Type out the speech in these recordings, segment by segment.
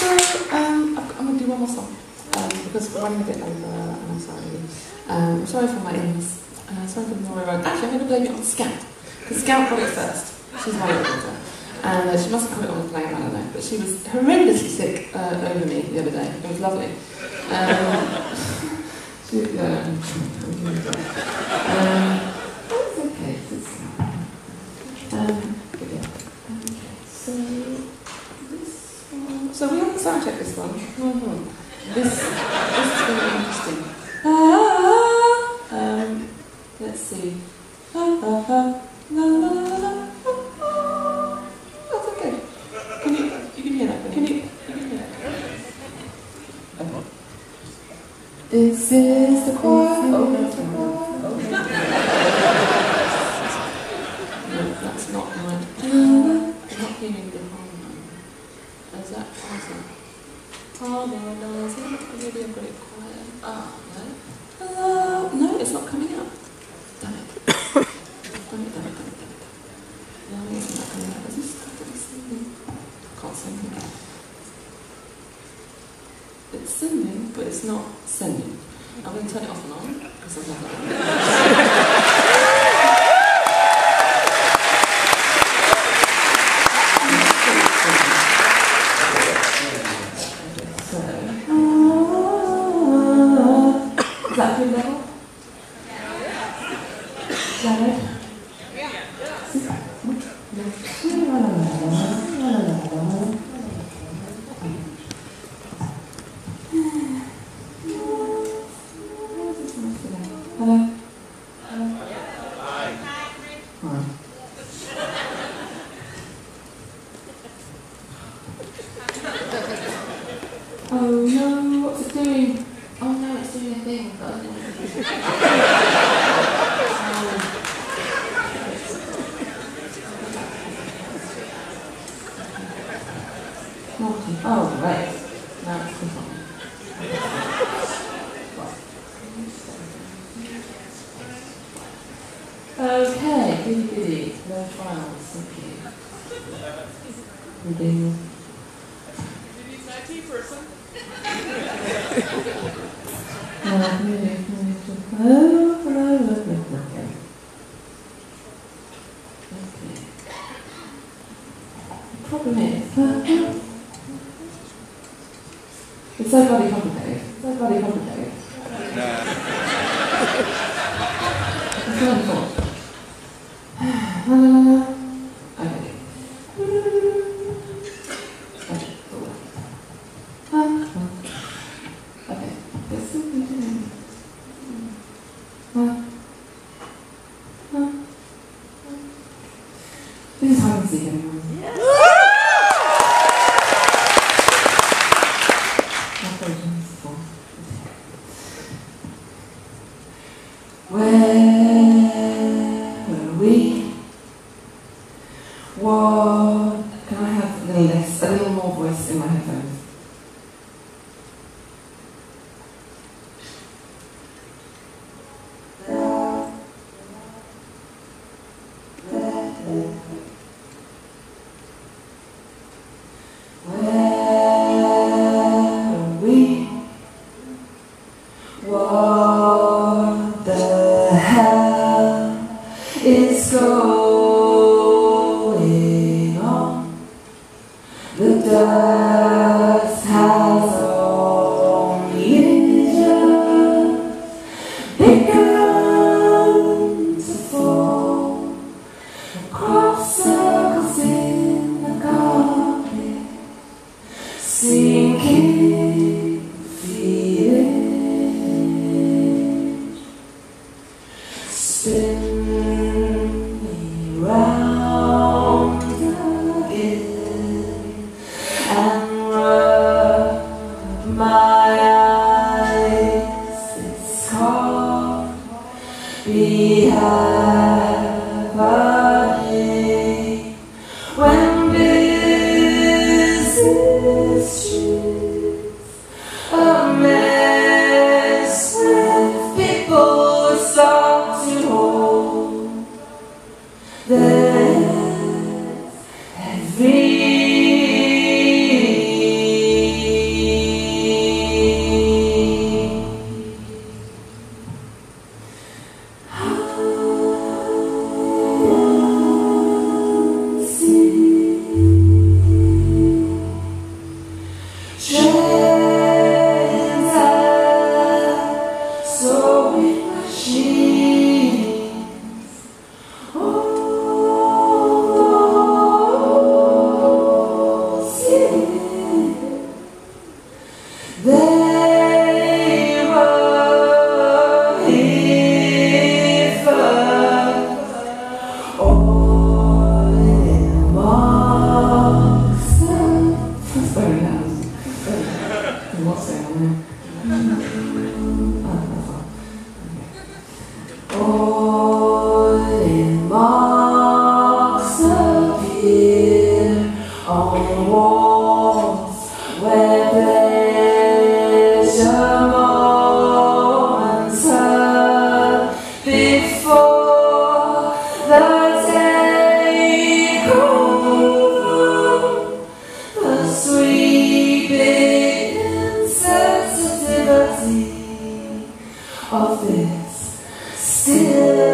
So I'm going to do one more song because we're running a bit over and I'm sorry. I'm sorry for my ears. Sorry for the more road. Actually, I'm going to blame it on Scout. Because Scout got it first. She's my daughter. And she must have put it on the plane, I don't know. But she was horrendously sick over me the other day. It was lovely. It's okay. So we haven't sound checked this one. This is going to be interesting. Let's see. That's okay. You can hear that. You can hear that. Okay. This is the choir. Oh, that's the choir. No, that's not mine. I'm not hearing the harmony. Is that awesome? Harmonizing. Maybe I've got it quiet. Ah, no. No, it's not coming out. Damn it. Damn it. No, it's not coming out. I can't sing it. It's singing, but it's not singing. I'm going to turn it off and on, because I love that. Is that a good level? Is that right? Yeah. Hello? Hi. Hi. Oh no, what's it doing? Oh no, it's doing a thing, but I didn't want to do it. Oh, right. Now it's confined. Okay, goody goody. No files, thank you. Did you need an IT person? The problem is, it's so bloody complicated. It's not important. This is hide and seek, everyone. Yes. Where were we? What? Can I have a little less, a little more voice in my headphones? What the hell is going on? The dust has only just begun to fall across circles in the carpet, sinking feeling. Spin me round again and rub my eyes. It's called behaving when business choose a mess with people so. There's every of this still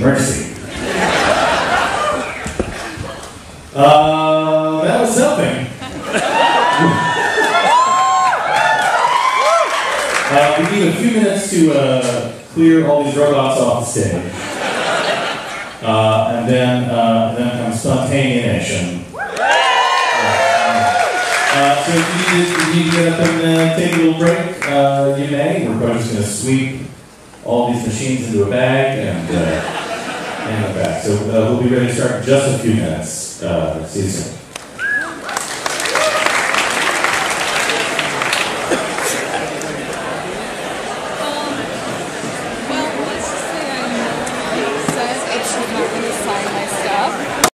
mercy. That was something. We need a few minutes to clear all these robots off the stage. And then comes spontaneous action. So if you need to get up and take a little break, you may. We're probably just going to sweep all these machines into a bag and back. So we'll be ready to start in just a few minutes. See you soon.